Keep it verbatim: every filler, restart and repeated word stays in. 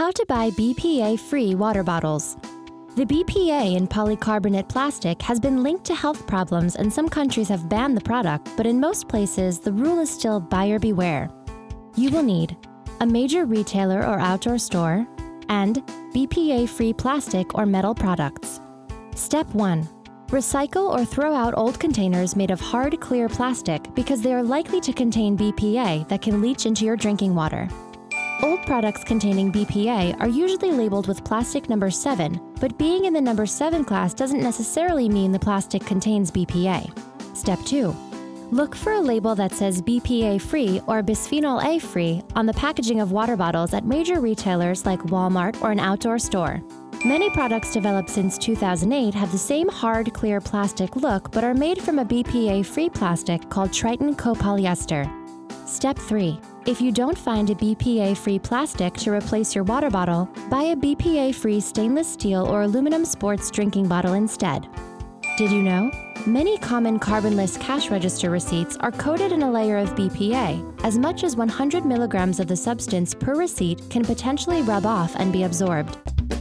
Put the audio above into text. How to buy B P A-free water bottles. The B P A in polycarbonate plastic has been linked to health problems, and some countries have banned the product, but in most places the rule is still buyer beware. You will need a major retailer or outdoor store and B P A-free plastic or metal products. Step one. Recycle or throw out old containers made of hard, clear plastic because they are likely to contain B P A that can leach into your drinking water. Old products containing B P A are usually labeled with plastic number seven, but being in the number seven class doesn't necessarily mean the plastic contains B P A. Step two. Look for a label that says B P A-free or Bisphenol-A free on the packaging of water bottles at major retailers like Walmart or an outdoor store. Many products developed since two thousand eight have the same hard, clear plastic look but are made from a B P A-free plastic called Tritan copolyester. Step three. If you don't find a B P A-free plastic to replace your water bottle, buy a B P A-free stainless steel or aluminum sports drinking bottle instead. Did you know? Many common carbonless cash register receipts are coated in a layer of B P A. As much as one hundred milligrams of the substance per receipt can potentially rub off and be absorbed.